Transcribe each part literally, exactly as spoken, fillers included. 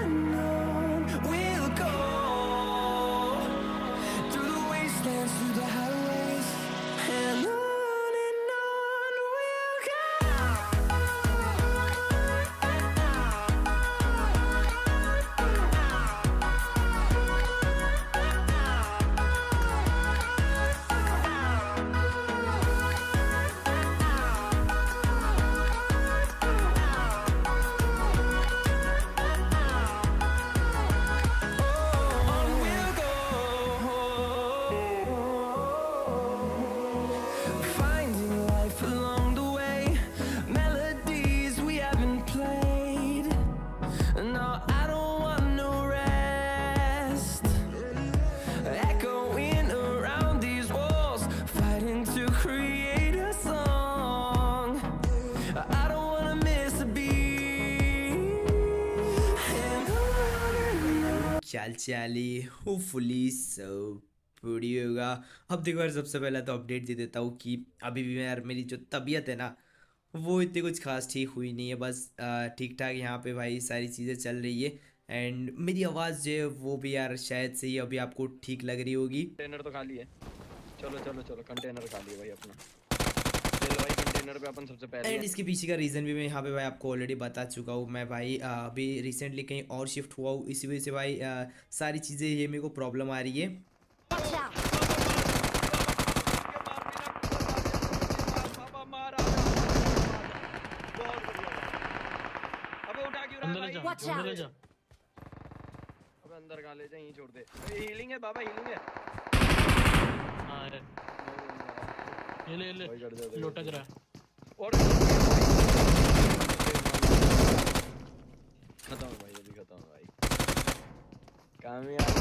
and on we'll go, through the wastelands, through the highways, and on. चाल चाली hopefully सब पूरी होगा। अब देखो यार, सबसे पहले तो अपडेट दे देता हूँ कि अभी भी मैं यार मेरी जो तबीयत है ना वो इतनी कुछ खास ठीक हुई नहीं है, बस ठीक ठाक यहाँ पे भाई सारी चीज़ें चल रही है। एंड मेरी आवाज़ जो है वो भी यार शायद से ही अभी आपको ठीक लग रही होगी। कंटेनर तो खाली है, चलो चलो चलो, कंटेनर खाली है भाई अपना, पे अपन सबसे पहले। एंड इसके पीछे का रीज़न भी मैं यहाँ पे भाई आपको ऑलरेडी बता चुका हूँ। मैं भाई अभी रिसेंटली कहीं और शिफ्ट हुआ हूँ, इसी वजह से भाई आ, सारी चीज़ें ये मेरे को प्रॉब्लम आ रही है। अबे अंदर कहाँ ले जा, यहीं छोड़ दे। हीलिंग है बाबा, हीलिंग है, ये ले ले, लटक रहा है। और खत्म भाई, ये भी खत्म भाई, कामयाब।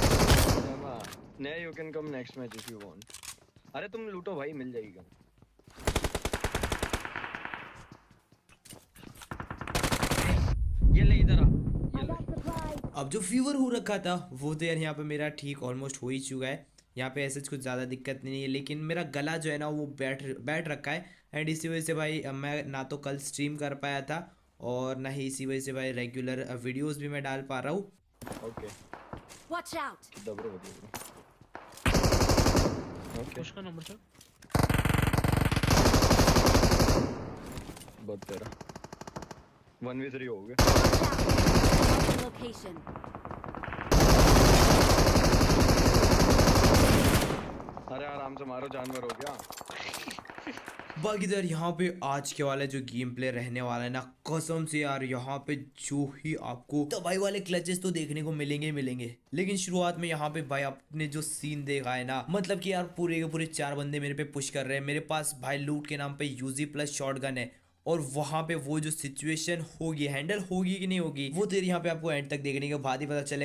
नहीं, you can come next match if you want. अरे तुम लूटो भाई, मिल जाएगी गन। ये ले, इधर आ। ये ले। अब जो फीवर हो रखा था वो तो यार यहाँ पे मेरा ठीक ऑलमोस्ट हो ही चुका है, यहाँ पे ऐसे कुछ ज़्यादा दिक्कत नहीं है, लेकिन मेरा गला जो है ना वो बैठ बैठ रखा है। एंड इसी वजह से भाई मैं ना तो कल स्ट्रीम कर पाया था और ना ही इसी वजह से भाई रेगुलर वीडियोस भी मैं डाल पा रहा हूँ। ओके वॉच आउट, दबरो दबरो। ओके उसका नंबर चल बहुत तेरा वन वी थ्री हो गया। लोकेशन अरे आराम से मारो, जानवर हो गया। बाकी यार यहाँ पे आज के वाला जो गेम प्ले रहने वाला है ना, कसम से यार यहाँ पे जो ही आपको तबाही वाले क्लचेस तो देखने को मिलेंगे मिलेंगे लेकिन शुरुआत में यहाँ पे भाई आपने जो सीन देखा है ना, मतलब कि यार पूरे के पूरे चार बंदे मेरे पे पुश कर रहे हैं। मेरे पास भाई लूट के नाम पे यूजी प्लस शॉटगन है, और वहाँ पे वो जो सिचुएशन होगी, हैंडल होगी कि नहीं होगी, वो तेरे यहाँ पे आपको एंड तक देखने के बाद ही पता चलेगा।